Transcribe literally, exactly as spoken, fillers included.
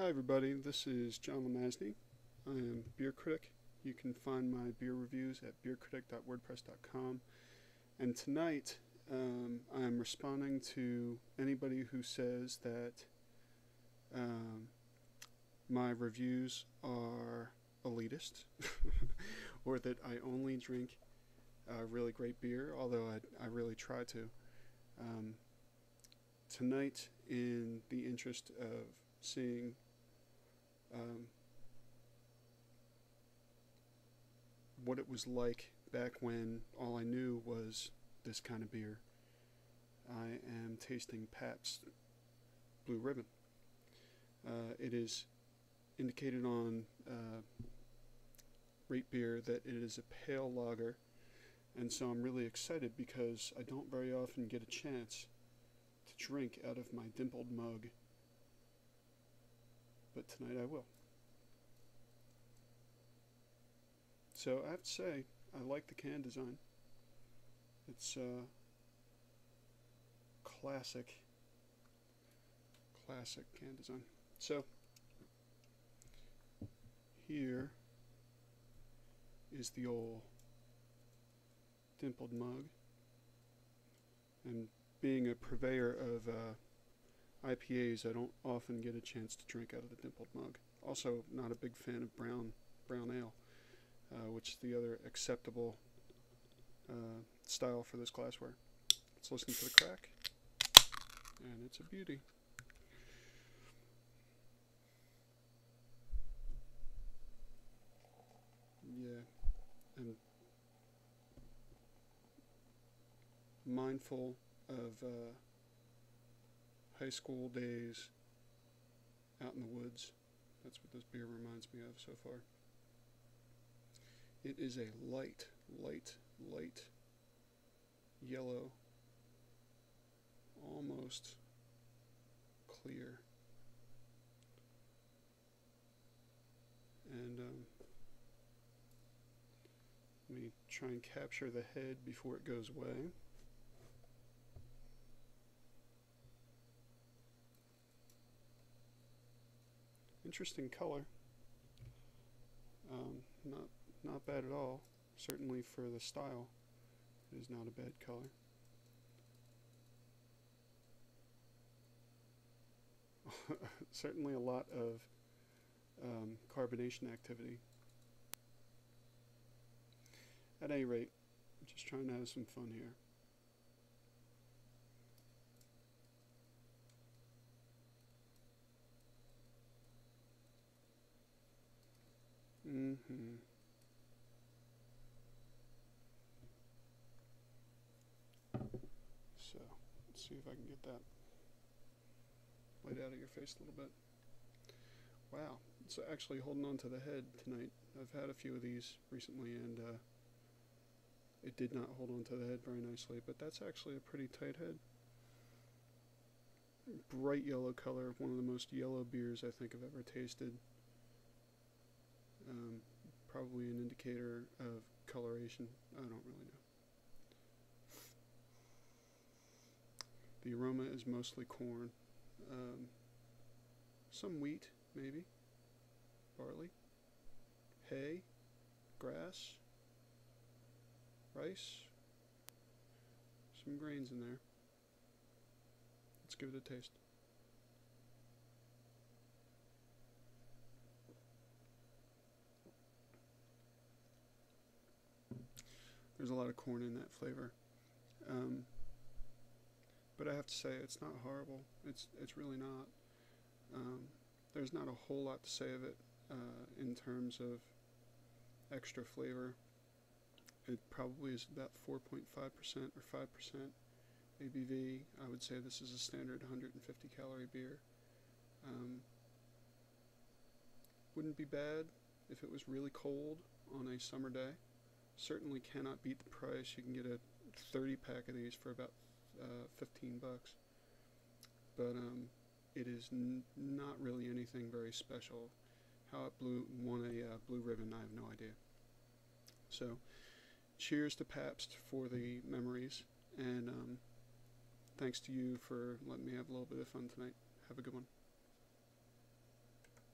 Hi everybody, this is John LeMasney. I am Beer Critic. You can find my beer reviews at beer critic dot wordpress dot com. And tonight, um, I'm responding to anybody who says that um, my reviews are elitist, or that I only drink uh, really great beer, although I, I really try to. Um, tonight, in the interest of seeing Um, what it was like back when all I knew was this kind of beer, I am tasting Pabst Blue Ribbon. Uh, it is indicated on uh, rate beer that it is a pale lager, and so I'm really excited because I don't very often get a chance to drink out of my dimpled mug, but tonight I will. So I have to say, I like the can design. It's uh, classic, classic can design. So here is the old dimpled mug. And being a purveyor of uh, I P As, I don't often get a chance to drink out of the dimpled mug. Also, not a big fan of brown brown ale. Uh, which is the other acceptable uh, style for this glassware. Let's listen to the crack, and it's a beauty. Yeah, and mindful of uh, high school days out in the woods. That's what this beer reminds me of so far. It is a light, light, light yellow, almost clear, and um, let me try and capture the head before it goes away. Interesting color, um, not Not bad at all. Certainly for the style, it is not a bad color. Certainly a lot of um, carbonation activity. At any rate, I'm just trying to have some fun here. Mm-hmm. See if I can get that light out of your face a little bit. Wow, it's actually holding on to the head tonight. I've had a few of these recently, and uh, it did not hold on to the head very nicely, but that's actually a pretty tight head. Bright yellow color, one of the most yellow beers I think I've ever tasted. Um, probably an indicator of coloration. I don't really know. The aroma is mostly corn, um, some wheat, maybe, barley, hay, grass, rice, some grains in there. Let's give it a taste. There's a lot of corn in that flavor. Um, But I have to say, it's not horrible. It's it's really not. Um, there's not a whole lot to say of it uh, in terms of extra flavor. It probably is about four point five percent or five percent A B V. I would say this is a standard one hundred fifty calorie beer. Um, wouldn't be bad if it was really cold on a summer day. Certainly cannot beat the price. You can get a thirty pack of these for about Uh, fifteen bucks, but um, it is n not really anything very special. How it blew, won a uh, blue ribbon, I have no idea. So, cheers to Pabst for the memories, and um, thanks to you for letting me have a little bit of fun tonight. Have a good one.